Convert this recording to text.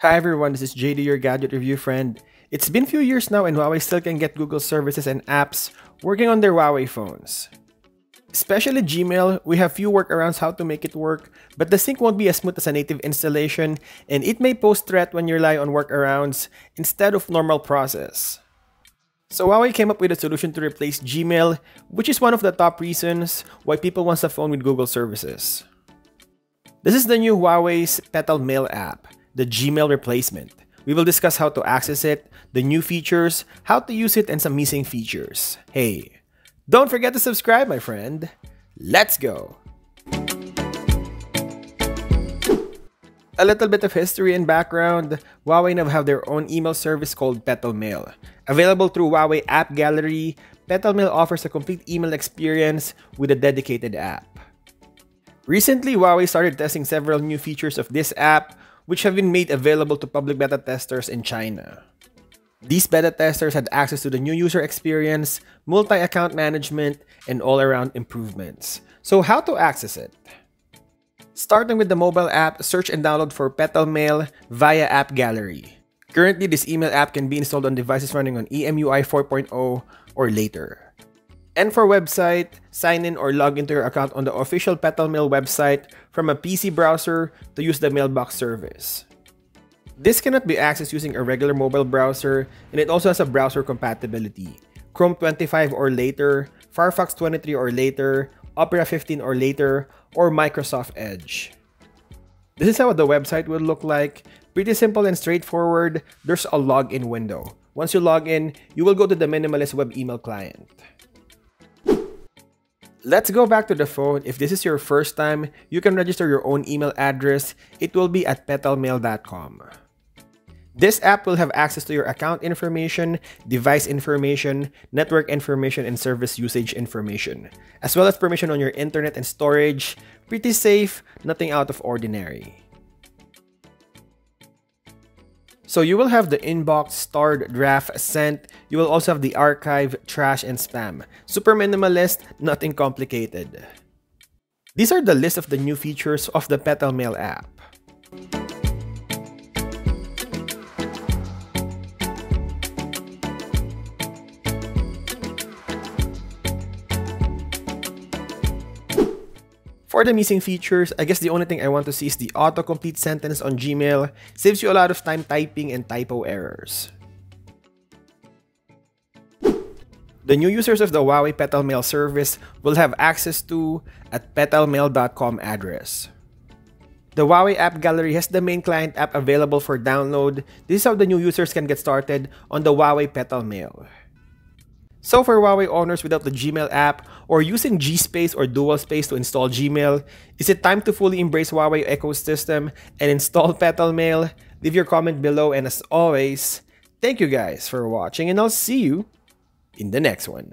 Hi everyone, this is JD, your gadget review friend. It's been a few years now and Huawei still can get Google services and apps working on their Huawei phones. Especially Gmail, we have few workarounds how to make it work, but the sync won't be as smooth as a native installation and it may pose threat when you rely on workarounds instead of normal process. So Huawei came up with a solution to replace Gmail, which is one of the top reasons why people want a phone with Google services. This is the new Huawei's Petal Mail app, the Gmail replacement. We will discuss how to access it, the new features, how to use it, and some missing features. Hey, don't forget to subscribe, my friend. Let's go! A little bit of history and background, Huawei now have their own email service called Petal Mail. Available through Huawei App Gallery, Petal Mail offers a complete email experience with a dedicated app. Recently, Huawei started testing several new features of this app, which have been made available to public beta testers in China. These beta testers had access to the new user experience, multi-account management, and all-around improvements. So how to access it? Starting with the mobile app, search and download for Petal Mail via App Gallery. Currently, this email app can be installed on devices running on EMUI 4.0 or later. And for website, sign in or log into your account on the official Petal Mail website from a PC browser to use the mailbox service. This cannot be accessed using a regular mobile browser, and it also has a browser compatibility. Chrome 25 or later, Firefox 23 or later, Opera 15 or later, or Microsoft Edge. This is how the website will look like. Pretty simple and straightforward. There's a login window. Once you log in, you will go to the minimalist web email client. Let's go back to the phone. If this is your first time, you can register your own email address. It will be at petalmail.com. This app will have access to your account information, device information, network information, and service usage information, as well as permission on your internet and storage. Pretty safe, nothing out of ordinary. So you will have the inbox, starred, draft, sent. You will also have the archive, trash, and spam. Super minimalist, nothing complicated. These are the list of the new features of the Petal Mail app. For the missing features, I guess the only thing I want to see is the autocomplete sentence on Gmail. Saves you a lot of time typing and typo errors. The new users of the Huawei Petal Mail service will have access to at petalmail.com address. The Huawei App Gallery has the main client app available for download. This is how the new users can get started on the Huawei Petal Mail. So for Huawei owners without the Gmail app or using GSpace or DualSpace to install Gmail, is it time to fully embrace Huawei ecosystem and install Petal Mail? Leave your comment below, and as always, thank you guys for watching, and I'll see you in the next one.